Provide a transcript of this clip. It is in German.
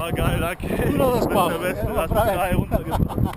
War geil, danke. Du noch das Bauch. Der Westen hat 3 runtergebracht.